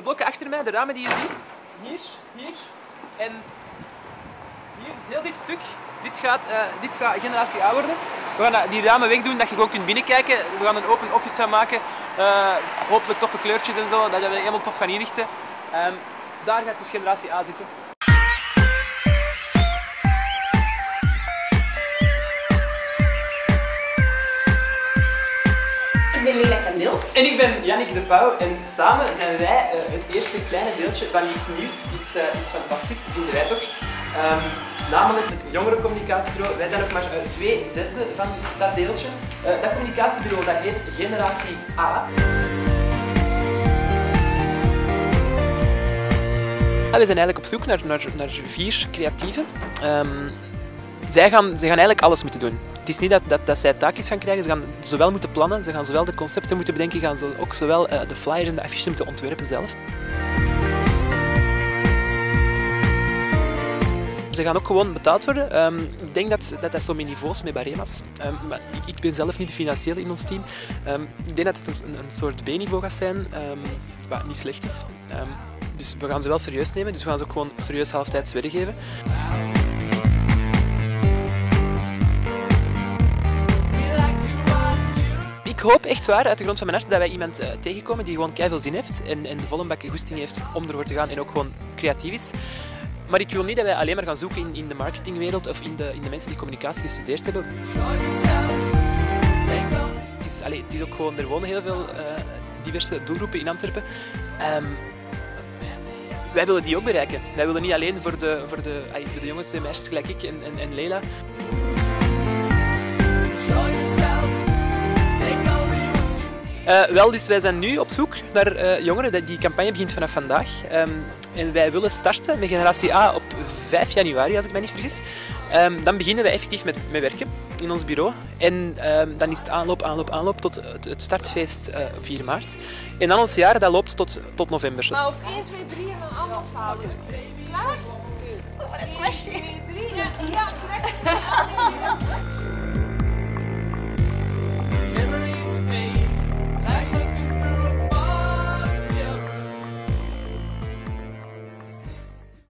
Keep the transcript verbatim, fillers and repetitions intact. de blokken achter mij, de ramen die je ziet, hier, hier en hier is heel dit stuk. Dit gaat, uh, dit gaat Generatie A worden. We gaan die ramen wegdoen, dat je gewoon kunt binnenkijken. We gaan een open office gaan maken. Uh, hopelijk toffe kleurtjes en zo, dat we helemaal tof gaan inrichten. Um, daar gaat dus Generatie A zitten. Ik ben Leila en ik ben Yannick de Pauw en samen zijn wij uh, het eerste kleine deeltje van iets nieuws, iets, uh, iets fantastisch, vinden wij toch. Um, namelijk het jongerencommunicatiebureau. Wij zijn ook maar uh, twee zesde van dat deeltje. Uh, dat communicatiebureau dat heet Generatie A. Ja, we zijn eigenlijk op zoek naar, naar, naar vier creatieven. Um, zij, gaan, zij gaan eigenlijk alles moeten doen. Het is niet dat, dat, dat zij taakjes gaan krijgen, ze gaan zowel moeten plannen, ze gaan zowel de concepten moeten bedenken, gaan ze ook zowel uh, de flyers en de affiches moeten ontwerpen zelf. Ze gaan ook gewoon betaald worden. Um, ik denk dat dat, dat zo met niveaus, met barema's. Um, maar ik, ik ben zelf niet de financiële in ons team. Um, ik denk dat het een, een soort B-niveau gaat zijn, um, wat niet slecht is. Um, dus we gaan ze wel serieus nemen, dus we gaan ze ook gewoon serieus halftijds werk geven. Ik hoop echt waar, uit de grond van mijn hart, dat wij iemand uh, tegenkomen die gewoon keiveel zin heeft en, en de volle bak goesting heeft om ervoor te gaan en ook gewoon creatief is. Maar ik wil niet dat wij alleen maar gaan zoeken in, in de marketingwereld of in de, in de mensen die communicatie gestudeerd hebben. Het is, allez, het is ook gewoon, er wonen heel veel uh, diverse doelgroepen in Antwerpen. Um, wij willen die ook bereiken. Wij willen niet alleen voor de, voor de, uh, voor de jongens en meisjes gelijk ik en, en, en Leila. Uh, wel, dus wij zijn nu op zoek naar uh, jongeren. Die campagne begint vanaf vandaag. Um, en wij willen starten met Generatie A op vijf januari, als ik mij niet vergis. Um, dan beginnen we effectief met, met werken in ons bureau. En um, dan is het aanloop, aanloop, aanloop tot het, het startfeest uh, vier maart. En dan ons jaar, dat loopt tot, tot november. Maar op één, twee, drie en dan allemaal fouten. Klaar? één, twee, drie. Ja, direct.